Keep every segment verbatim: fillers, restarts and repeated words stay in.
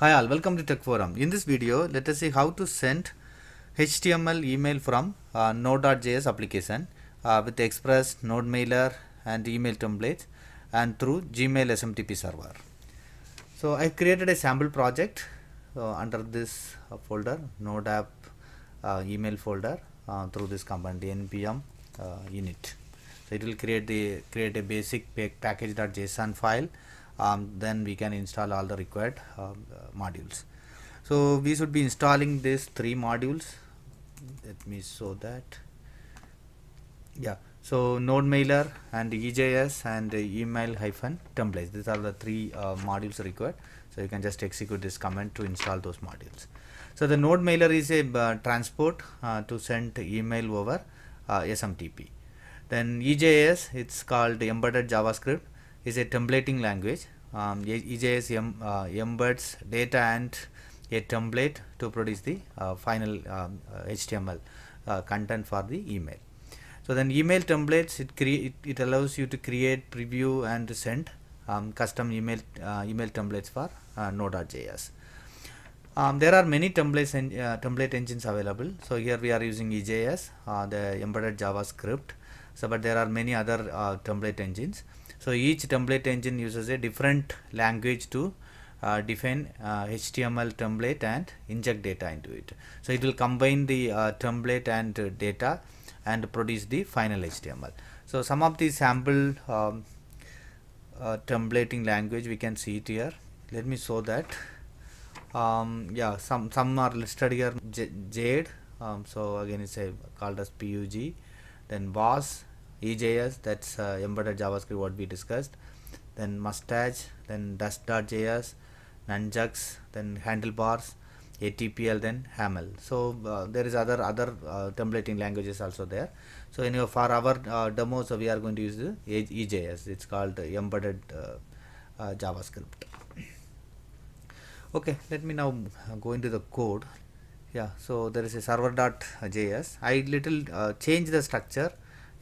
Hi all, welcome to Tech Forum. In this video, let us see how to send H T M L email from uh, Node.js application uh, with Express, Nodemailer and email templates and through Gmail S M T P server. So I created a sample project uh, under this uh, folder, Node app uh, email folder uh, through this command npm uh, init. So it will create the create a basic package.json file. Um, then we can install all the required uh, modules. So we should be installing these three modules. Let me show that. Yeah. So Nodemailer and E J S and email-templates. These are the three uh, modules required. So you can just execute this command to install those modules. So the Nodemailer is a uh, transport uh, to send email over uh, S M T P. Then E J S, it's called embedded JavaScript, is a templating language. um, E J S em, uh, embeds data and a template to produce the uh, final um, H T M L uh, content for the email. So then email templates, it, it, it allows you to create, preview and send um, custom email, uh, email templates for uh, Node.js. Um, there are many templates and en uh, template engines available. So here we are using E J S, uh, the embedded JavaScript. So but there are many other uh, template engines. So each template engine uses a different language to uh, define uh, H T M L template and inject data into it. So it will combine the uh, template and uh, data and produce the final H T M L. So some of the sample um, uh, templating language we can see it here. Let me show that. Um, yeah, some some are listed here. J Jade. Um, so again, it's a, called as Pug. Then Vash. E J S, that's uh, embedded JavaScript, what we discussed. Then Mustache, then Dust.js, Nunjucks, then Handlebars, A T P L, then Haml. So uh, there is other other uh, templating languages also there. So anyway, for our uh, demo, so we are going to use the E J S. It's called embedded uh, uh, JavaScript. Okay, let me now go into the code. Yeah, so there is a server.js. I little uh, change the structure.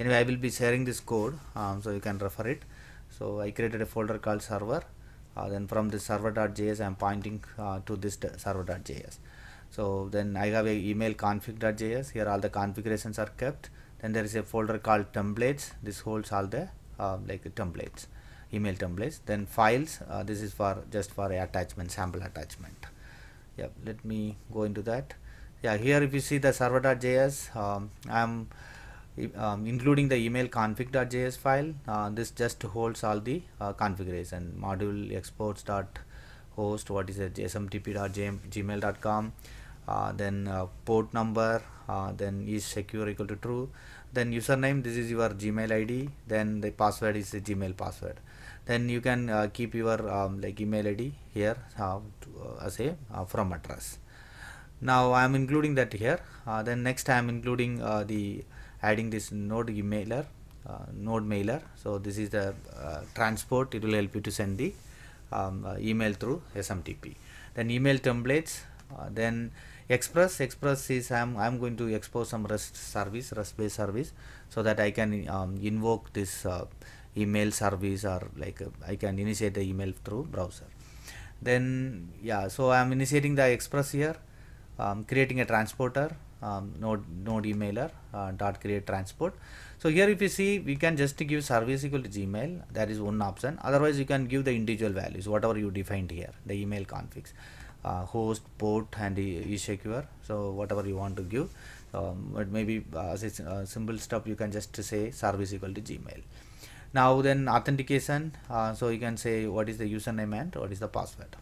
Anyway, I will be sharing this code, um, so you can refer it. So I created a folder called server. Uh, then from this server.js, I am pointing uh, to this server.js. So then I have a email config.js. Here all the configurations are kept. Then there is a folder called templates. This holds all the uh, like templates, email templates. Then files. Uh, this is for just for a attachment, sample attachment. Yeah, let me go into that. Yeah, here if you see the server.js, um, I am Um, including the email config.js file. Uh, this just holds all the uh, configuration module exports dot host, what is it, S M T P dot gmail dot com, uh, then uh, port number, uh, then is secure equal to true, then username, this is your Gmail I D, then the password is the Gmail password. Then you can uh, keep your um, like email I D here uh, to, uh, as a uh, from address. Now I am including that here. Uh, then next I am including uh, the adding this node emailer, uh, node mailer. So this is the uh, transport. It will help you to send the um, uh, email through S M T P. Then email templates. Uh, then Express. Express is I'm I'm going to expose some Rust service, Rust-based service, so that I can um, invoke this uh, email service, or like uh, I can initiate the email through browser. Then yeah, so I'm initiating the Express here, um, creating a transporter. Um, node node emailer uh, dot create transport. So here if you see, we can just give service equal to Gmail. That is one option. Otherwise you can give the individual values, whatever you defined here, the email configs, uh, host, port and is secure. So whatever you want to give, um, but maybe uh, as a uh, simple stuff you can just say service equal to Gmail. Now then authentication, uh, so you can say what is the username and what is the password.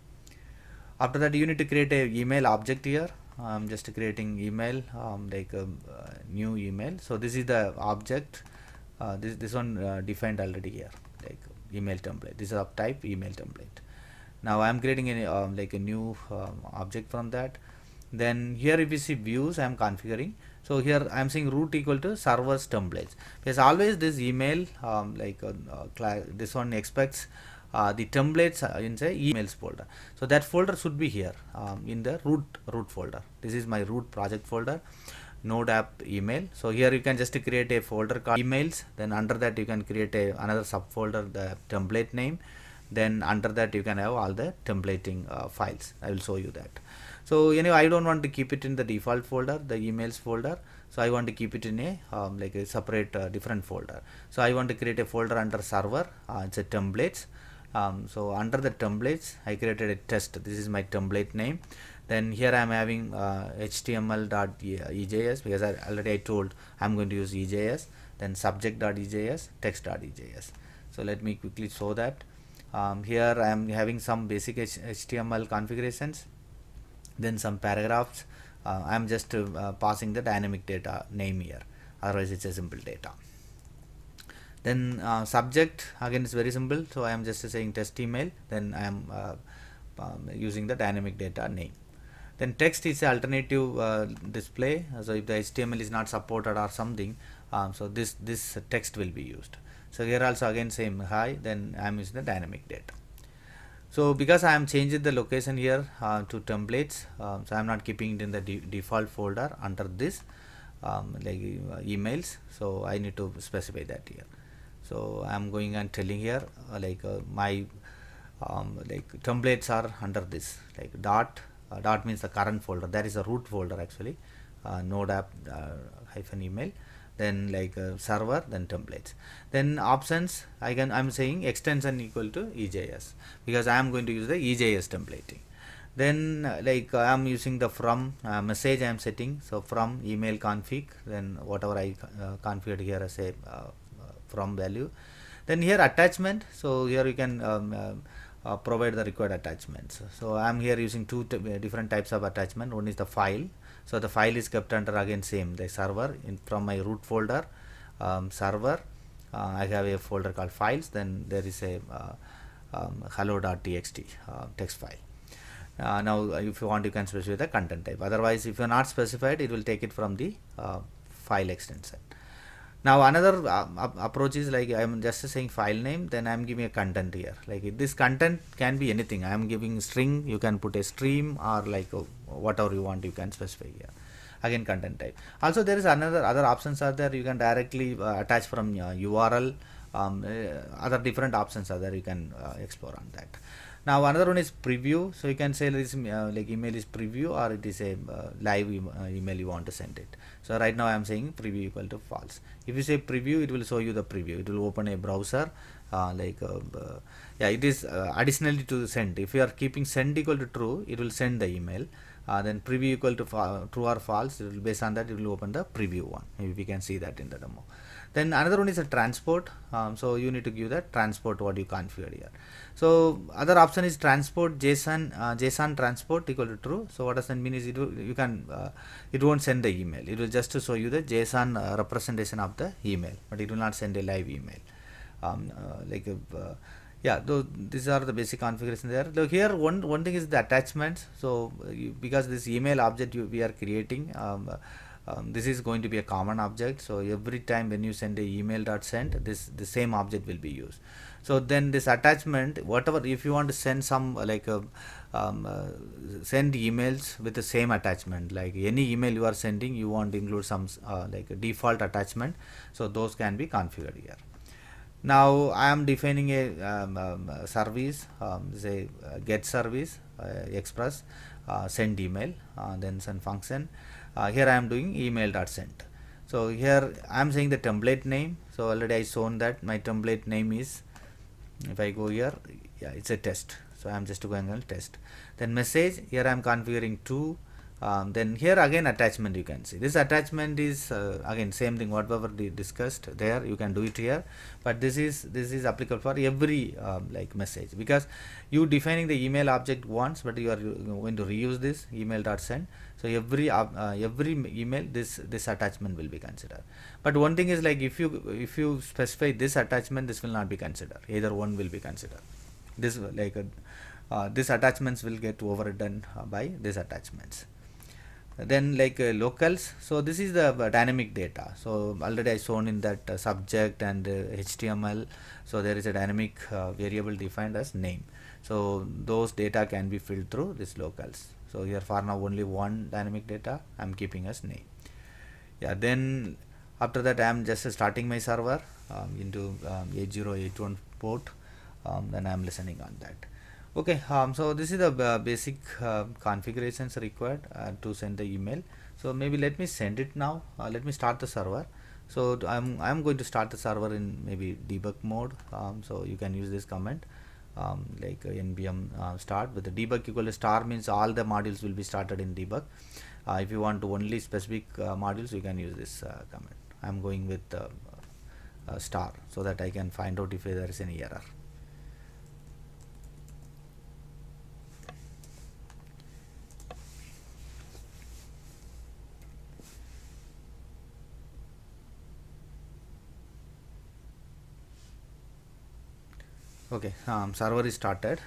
After that you need to create a email object here. I'm just creating email, um, like a uh, new email. So this is the object. Uh, this this one uh, defined already here, like email template. This is of type email template. Now I'm creating a um, like a new um, object from that. Then here if you see views, I'm configuring. So here I'm saying root equal to servers templates. Because always this email, um, like uh, uh, this one expects Uh, the templates in the emails folder. So that folder should be here um, in the root root folder. This is my root project folder, node app email. So here you can just create a folder called emails. Then under that you can create a another subfolder, the template name. Then under that you can have all the templating uh, files. I will show you that. So anyway, I don't want to keep it in the default folder, the emails folder. So I want to keep it in a um, like a separate uh, different folder. So I want to create a folder under server. Uh, it's a templates. Um, so under the templates, I created a test. This is my template name. Then here I am having uh, H T M L dot E J S because I already I told I'm going to use E J S. Then subject dot E J S, text dot E J S. So let me quickly show that. Um, here I am having some basic H T M L configurations. Then some paragraphs. Uh, I am just uh, passing the dynamic data name here. Otherwise, it's a simple data. Then uh, subject again is very simple. So I am just saying test email. Then I am uh, um, using the dynamic data name. Then text is alternative uh, display. So if the H T M L is not supported or something, um, so this this text will be used. So here also again same hi. Then I am using the dynamic data. So because I am changing the location here uh, to templates, uh, so I am not keeping it in the de default folder under this um, like uh, emails. So I need to specify that here. So I am going and telling here uh, like uh, my um, like templates are under this like dot uh, dot means the current folder, that is a root folder actually, uh, node app uh, hyphen email. Then like uh, server, then templates, then options. I can I'm saying extension equal to E J S because I am going to use the E J S templating. Then uh, like uh, I'm using the from uh, message I'm setting. So from email config, then whatever I uh, configured here as a uh, from value. Then here attachment. So here you can um, uh, uh, provide the required attachments. So I'm here using two different types of attachment. One is the file. So the file is kept under again same the server in from my root folder um, server. Uh, I have a folder called files. Then there is a uh, um, hello dot T X T uh, text file. Uh, now if you want you can specify the content type. Otherwise if you are not specified it will take it from the uh, file extension. Now another uh, approach is like I am just saying file name, then I am giving a content here. Like this content can be anything. I am giving string, you can put a stream or like a, whatever you want you can specify here. Again content type. Also there is another other options are there. You can directly uh, attach from uh, U R L. Um, uh, other different options are there. You can uh, explore on that. Now another one is preview. So you can say this uh, like email is preview or it is a uh, live e uh, email you want to send it. So right now I am saying preview equal to false. If you say preview, it will show you the preview. It will open a browser uh, like uh, uh, yeah. It is uh, additionally to send. If you are keeping send equal to true, it will send the email. Uh, then preview equal to uh, true or false. It will based on that it will open the preview one. Maybe we can see that in the demo. Then another one is a transport. Um, so you need to give that transport what you configured here. So other option is transport JSON uh, JSON transport equal to true. So what does that mean is it will, you can uh, it won't send the email. It will just to show you the JSON uh, representation of the email, but it will not send a live email. Um, uh, like uh, yeah, though these are the basic configuration there. Look here one one thing is the attachments. So you, because this email object you, we are creating. Um, uh, Um, this is going to be a common object, so every time when you send a email dot send this the same object will be used. So then this attachment, whatever if you want to send some like a, um, uh, send emails with the same attachment, like any email you are sending you want to include some uh, like a default attachment, so those can be configured here. Now I am defining a um, um, service, um, say uh, get service, uh, express, uh, send email, uh, then send function. Uh, here I am doing email dot send. So here I am saying the template name. So already I shown that my template name is, if I go here, yeah, it's a test. So I am just going on test. Then message, here I am configuring two. Um, then here again attachment you can see. This attachment is uh, again same thing whatever we discussed there, you can do it here. But this is this is applicable for every um, like message because you defining the email object once, but you are going to reuse this email dot send. So every uh, uh, every email this this attachment will be considered. But one thing is like if you if you specify this attachment, this will not be considered. Either one will be considered. This like uh, uh, this attachments will get overdone uh, by these attachments. Then like uh, locals, so this is the uh, dynamic data. So already I shown in that uh, subject and uh, H T M L. So there is a dynamic uh, variable defined as name. So those data can be filled through this locals. So here for now only one dynamic data I'm keeping as name. Yeah, then after that I'm just uh, starting my server um, into um, eight zero eight one port. um, then I'm listening on that. Okay, um, so this is the uh, basic uh, configurations required uh, to send the email. So maybe let me send it now. Uh, let me start the server. So I'm, I'm going to start the server in maybe debug mode. Um, so you can use this command um, like uh, npm uh, start with the debug equal to star means all the modules will be started in debug. Uh, if you want to only specific uh, modules, you can use this uh, command. I'm going with uh, uh, star so that I can find out if there is any error. Okay, um, server is started.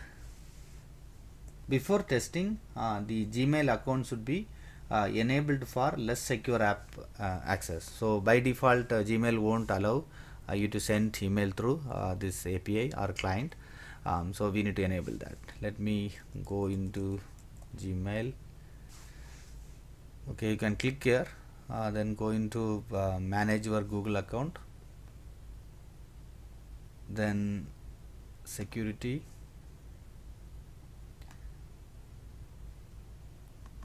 Before testing, uh, the Gmail account should be uh, enabled for less secure app uh, access. So by default, uh, Gmail won't allow uh, you to send email through uh, this A P I or client. Um, so we need to enable that. Let me go into Gmail. Okay, you can click here, uh, then go into uh, manage your Google account. Then security,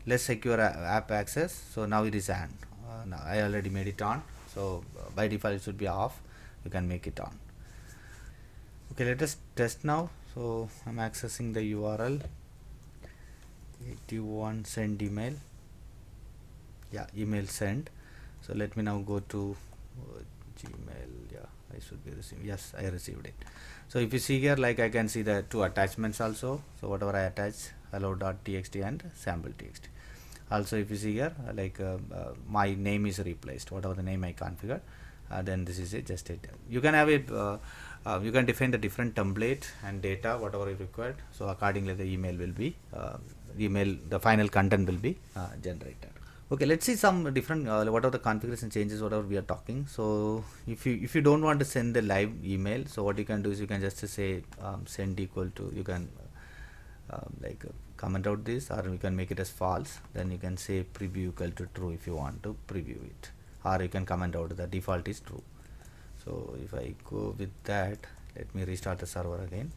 less secure app access. So now it is on. Uh, now I already made it on, so by default it should be off. You can make it on. Okay, let us test now. So I'm accessing the U R L eighty-one send email. Yeah, email send. So let me now go to uh, Gmail. Yeah, I should be receiving. Yes, I received it. So if you see here, like I can see the two attachments also. So whatever I attach, hello dot t x t and sample dot t x t. Also, if you see here, like uh, uh, my name is replaced. Whatever the name I configured, uh, then this is it. Just it. You can have it. Uh, uh, you can define the different template and data, whatever is required. So accordingly, the email will be uh, email. The final content will be uh, generated. Okay, let's see some different uh, what are the configuration changes whatever we are talking. So if you if you don't want to send the live email, so what you can do is you can just say um, send equal to, you can uh, like uh, comment out this, or you can make it as false. Then you can say preview equal to true if you want to preview it, or you can comment out the default is true. So if I go with that, let me restart the server again.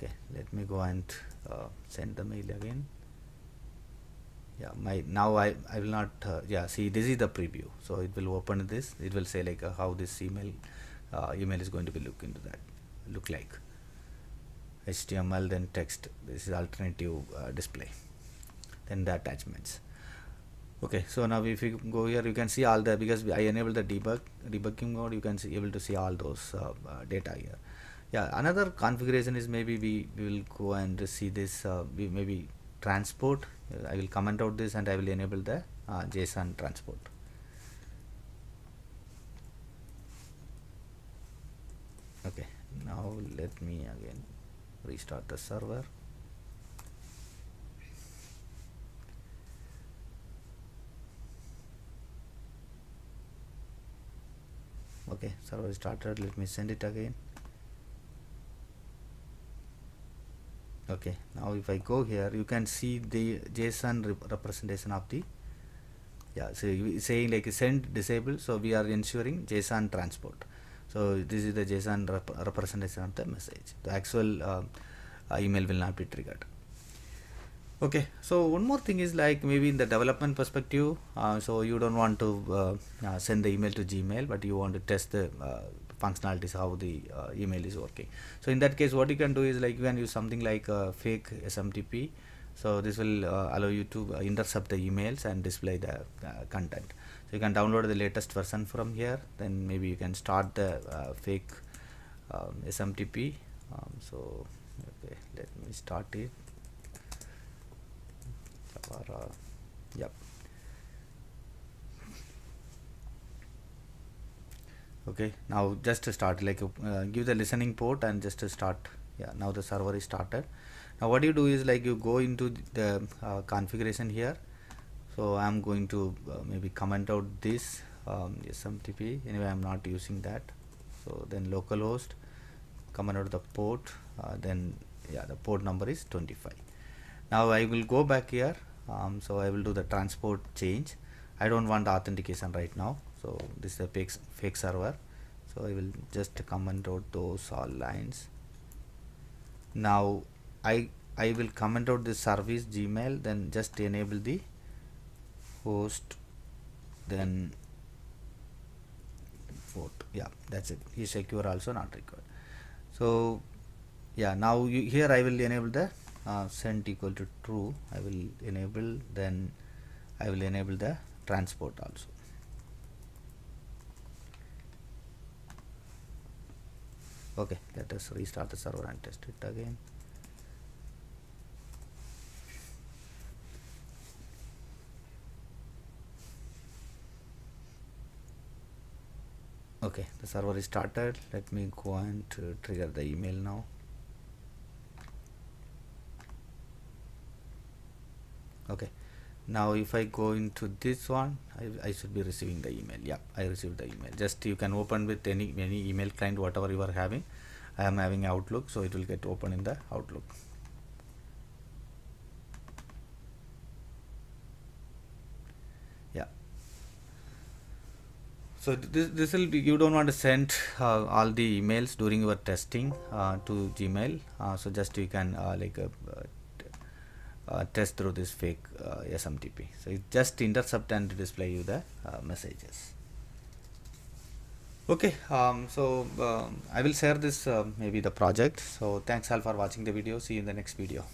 Okay, let me go and uh, send the mail again. Yeah, my now I, I will not uh, yeah, see, this is the preview. So it will open this, it will say like uh, how this email uh, email is going to be look into that look like H T M L, then text. This is alternative uh, display, then the attachments. Okay, so now if you go here, you can see all the, because I enabled the debug debugging mode, you can see able to see all those uh, uh, data here. Yeah, another configuration is maybe we, we will go and see this uh, we maybe transport. I will comment out this and I will enable the uh, JSON transport. Okay, now let me again restart the server. Okay, server started. Let me send it again. Okay, now if I go here, you can see the JSON rep representation of the, yeah, so you saying like send disabled, so we are ensuring JSON transport. So this is the JSON rep representation of the message. The actual uh, uh, email will not be triggered. Okay, so one more thing is like maybe in the development perspective, uh, so you don't want to uh, uh, send the email to Gmail, but you want to test the uh, functionalities, how the uh, email is working. So in that case, what you can do is like you can use something like uh, fake S M T P. So this will uh, allow you to uh, intercept the emails and display the uh, content. So you can download the latest version from here. Then maybe you can start the uh, fake um, S M T P. Um, so okay, let me start it. Yep. Okay, now just to start, like uh, give the listening port and just to start. Yeah, now the server is started. Now what you do is like you go into the uh, configuration here. So I'm going to uh, maybe comment out this um, S M T P. Anyway, I'm not using that. So then localhost, comment out the port. Uh, then yeah, the port number is twenty-five. Now I will go back here. um, so I will do the transport change. I don't want the authentication right now, so this is a fake, fake server, so I will just come and out those all lines. Now I I will comment out this service Gmail, then just enable the host, then port. Yeah, that's it. Is secure also not required. So yeah, now you, here I will enable the uh, sent equal to true. I will enable, then I will enable the transport also. Okay, let us restart the server and test it again. Okay, the server is started. Let me go and uh, trigger the email now. Okay, now if I go into this one, I, I should be receiving the email. Yeah, I received the email. Just you can open with any, any email client, whatever you are having. I am having Outlook, so it will get open in the Outlook. So this this will be, you don't want to send uh, all the emails during your testing uh, to Gmail. Uh, so just you can uh, like uh, uh, test through this fake uh, S M T P. So it just intercept and display you the uh, messages. Okay. Um, so um, I will share this uh, maybe the project. So thanks all for watching the video. See you in the next video.